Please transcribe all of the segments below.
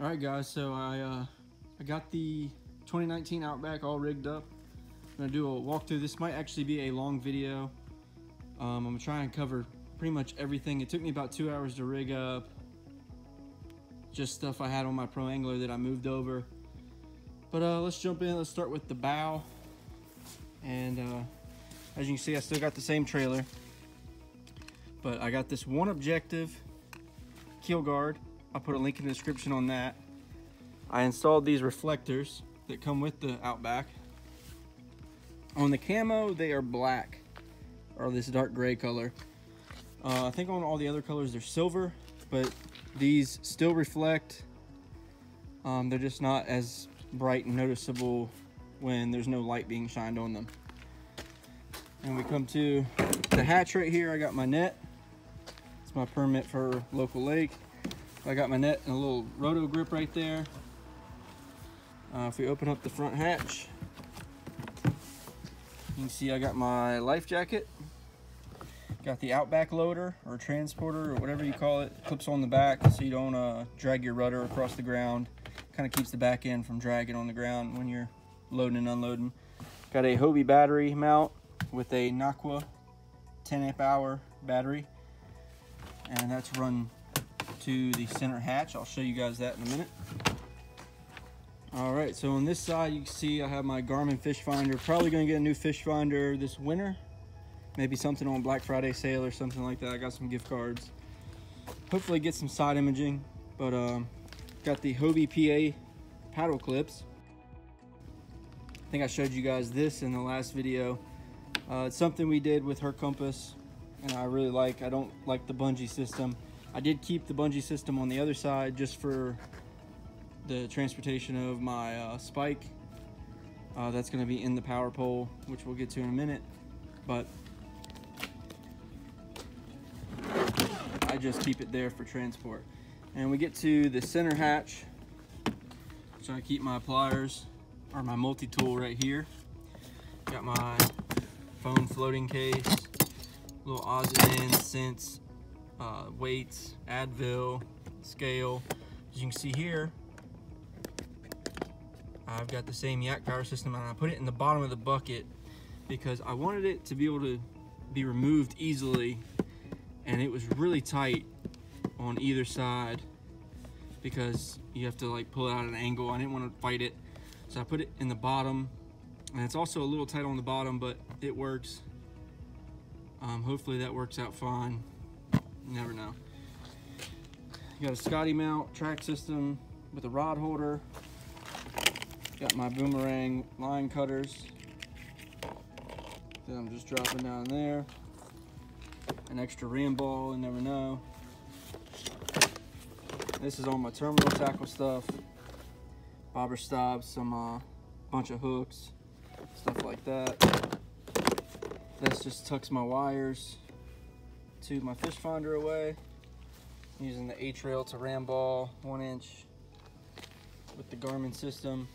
All right guys, so I got the 2019 Outback all rigged up. I'm gonna do a walkthrough. This might actually be a long video. I'm gonna try and cover pretty much everything. It took me about 2 hours to rig up. Just stuff I had on my Pro Angler that I moved over. But let's jump in. Let's start with the bow. And as you can see, I still got the same trailer. But I got this One Objective keel guard. I'll put a link in the description on that. I installed these reflectors that come with the Outback. On the camo, they are black, or this dark gray color. I think on all the other colors, they're silver, but these still reflect. They're just not as bright and noticeable when there's no light being shined on them. And we come to the hatch right here. I got my net. It's my permit for local lake. I got my net and a little roto grip right there. If we open up the front hatch, you can see I got my life jacket. Got the Outback loader or transporter or whatever you call it. Clips on the back so you don't drag your rudder across the ground. Kind of keeps the back end from dragging on the ground when you're loading and unloading. Got a Hobie battery mount with a Nocqua 10 amp hour battery. And that's run to the center hatch. I'll show you guys that in a minute. All right, so on this side, you can see I have my Garmin fish finder. Probably gonna get a new fish finder this winter. Maybe something on Black Friday sale or something like that. I got some gift cards. Hopefully get some side imaging, but got the Hobie PA paddle clips. I think I showed you guys this in the last video. It's something we did with her compass, and I really like. I don't like the bungee system. I did keep the bungee system on the other side just for the transportation of my spike. That's gonna be in the power pole, which we'll get to in a minute. But I just keep it there for transport. And we get to the center hatch. So I keep my pliers or my multi-tool right here. Got my phone floating case, little Ozonen, Sense, weights, Advil, scale. As you can see here, I've got the same Yak-Power system, and I put it in the bottom of the bucket because I wanted it to be able to be removed easily, and it was really tight on either side because you have to like pull it out at an angle. I didn't want to fight it, so I put it in the bottom, and it's also a little tight on the bottom, but it works. Hopefully that works out fine. Never know. You got a Scotty mount track system with a rod holder. Got my Boomerang line cutters that I'm just dropping down there. An extra ram ball, you never know. This is all my terminal tackle stuff. Bobber stobs, some bunch of hooks, stuff like that. This just tucks my wires to my fish finder away. I'm using the H-rail to ram ball 1 inch with the Garmin system.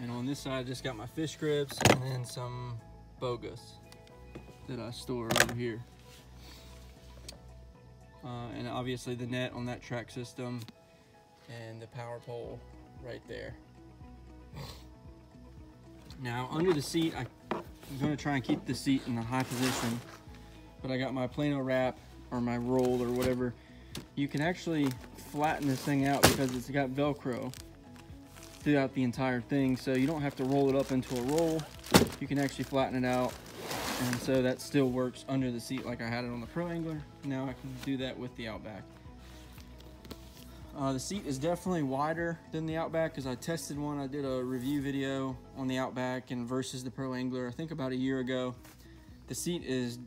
And on this side, I just got my fish grips and then some Bogas that I store over here. And obviously the net on that track system and the power pole right there. Now under the seat, I'm gonna try and keep the seat in a high position, but I got my Plano wrap or my roll or whatever. You can actually flatten this thing out because it's got Velcro throughout the entire thing. So you don't have to roll it up into a roll. You can actually flatten it out. And so that still works under the seat like I had it on the Pro Angler. Now I can do that with the Outback. The seat is definitely wider than the Outback because I tested one. I did a review video on the Outback and versus the Pro Angler, I think about a year ago. The seat is,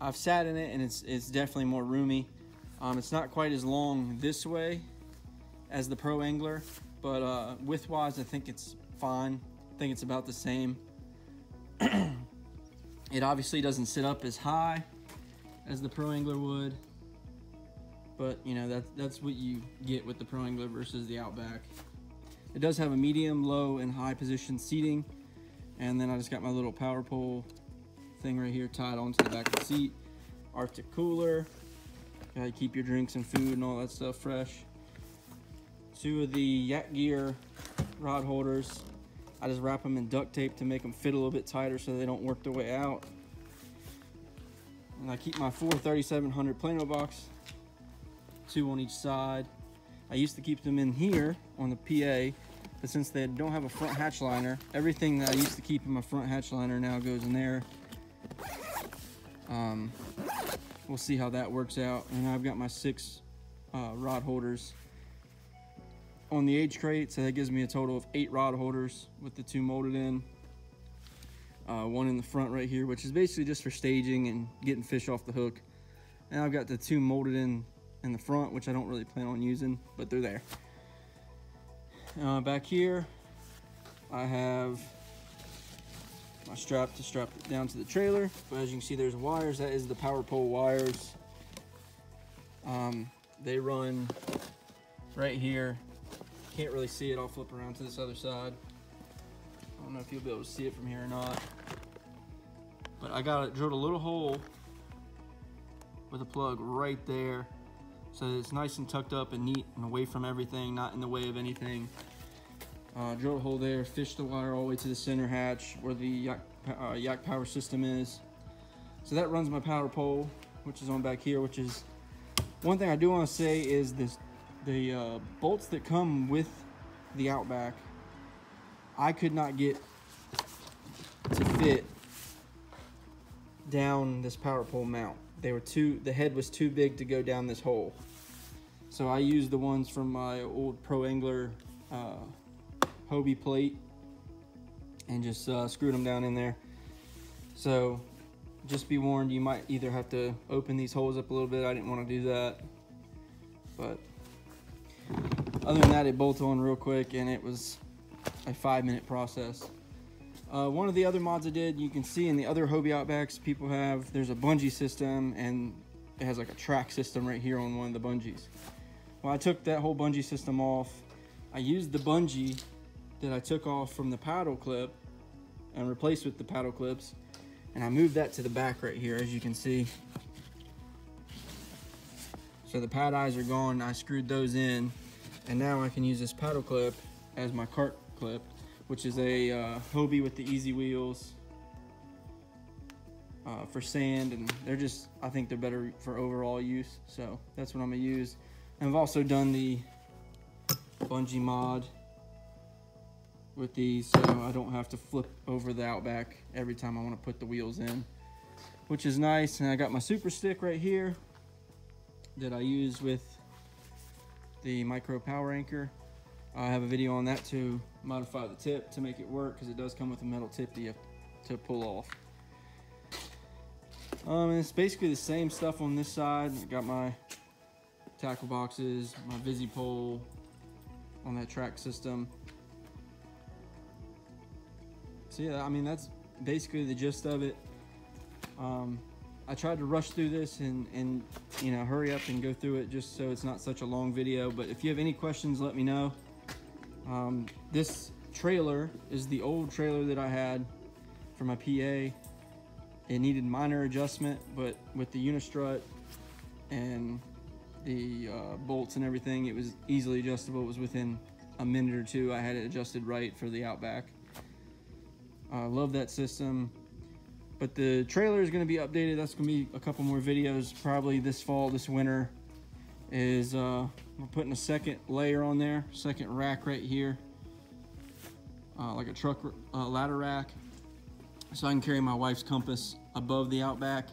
I've sat in it and it's definitely more roomy. It's not quite as long this way as the Pro Angler, but width-wise, I think it's fine. I think it's about the same. It obviously doesn't sit up as high as the Pro Angler would. But you know, that's what you get with the Pro Angler versus the Outback. It does have a medium, low, and high position seating. And then I just got my little power pole thing right here tied onto the back of the seat. Arctic cooler, Gotta keep your drinks and food and all that stuff fresh. Two of the Yak Gear rod holders. I just wrap them in duct tape to make them fit a little bit tighter so they don't work their way out. And I keep my 4 3700 Plano box, two on each side. I used to keep them in here on the PA, but since they don't have a front hatch liner, everything that I used to keep in my front hatch liner now goes in there. We'll see how that works out. And I've got my 6 rod holders on the H crate, so that gives me a total of 8 rod holders with the 2 molded in. One in the front right here, which is basically just for staging and getting fish off the hook. And I've got the 2 molded in the front, which I don't really plan on using, but they're there. Back here, I have my strap to strap it down to the trailer. But as you can see, there's wires. That is the power pole wires. They run right here. Can't really see it. I'll flip around to this other side. I don't know if you'll be able to see it from here or not. But I got it drilled a little hole with a plug right there, so that it's nice and tucked up and neat and away from everything, not in the way of anything. Drill a hole there, fish the wire all the way to the center hatch where the Yak-Power system is. So that runs my power pole, which is on back here, which is one thing I do want to say is this: the bolts that come with the Outback, I could not get to fit down this power pole mount. They were too, the head was too big to go down this hole. So I used the ones from my old Pro Angler Hobie plate and just screwed them down in there. So just be warned, you might either have to open these holes up a little bit. I didn't want to do that, but other than that, it bolted on real quick and it was a 5-minute process. One of the other mods I did, you can see in the other Hobie Outbacks people have, there's a bungee system and it has like a track system right here on one of the bungees. Well, I took that whole bungee system off. I used the bungee that I took off from the paddle clip and replaced with the paddle clips, and I moved that to the back right here, as you can see. So the pad eyes are gone. I screwed those in, and now I can use this paddle clip as my cart clip, which is a Hobie with the easy wheels for sand, and they're just, I think they're better for overall use, so that's what I'm gonna use. And I've also done the bungee mod with these, so I don't have to flip over the Outback every time I want to put the wheels in, which is nice. And I got my super stick right here that I use with the micro power anchor. I have a video on that to modify the tip to make it work, because it does come with a metal tip that you have to pull off. And it's basically the same stuff on this side. I got my tackle boxes, my Visi pole on that track system. So yeah, I mean, that's basically the gist of it. I tried to rush through this and you know, hurry up and go through it just so it's not such a long video. But if you have any questions, let me know. This trailer is the old trailer that I had for my PA. It needed minor adjustment, but with the Unistrut and the bolts and everything, it was easily adjustable. It was within a minute or two, I had it adjusted right for the Outback. I love that system. But the trailer is going to be updated. That's going to be a couple more videos, probably this fall, this winter. Is we're putting a second layer on there, second rack right here, like a truck ladder rack, so I can carry my wife's compass above the Outback.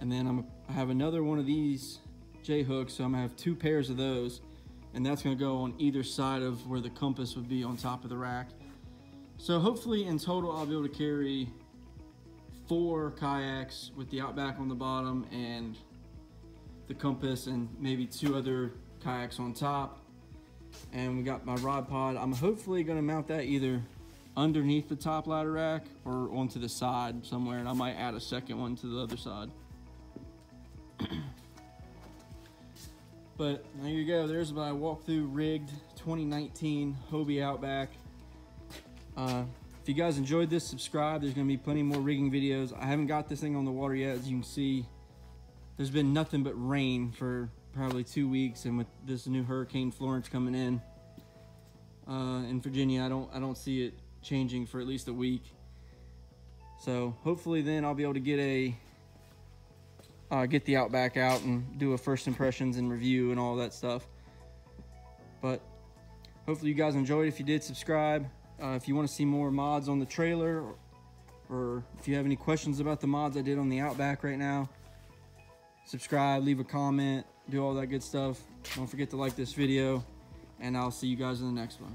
And then I have another one of these J hooks, so I'm gonna have 2 pairs of those, and that's gonna go on either side of where the compass would be on top of the rack. So hopefully in total I'll be able to carry 4 kayaks with the Outback on the bottom and the compass, and maybe 2 other kayaks on top. And we got my rod pod. I'm hopefully going to mount that either underneath the top ladder rack or onto the side somewhere, and I might add a second one to the other side. But there you go, there's my walkthrough rigged 2019 Hobie Outback. If you guys enjoyed this, subscribe. There's going to be plenty more rigging videos. I haven't got this thing on the water yet, as you can see. there's been nothing but rain for probably 2 weeks, and with this new Hurricane Florence coming in Virginia, I don't see it changing for at least a week. So hopefully then I'll be able to get the Outback out and do a first impressions and review and all that stuff. But hopefully you guys enjoyed. If you did, subscribe. If you want to see more mods on the trailer, or if you have any questions about the mods I did on the Outback right now, subscribe, leave a comment, do all that good stuff. Don't forget to like this video, and I'll see you guys in the next one.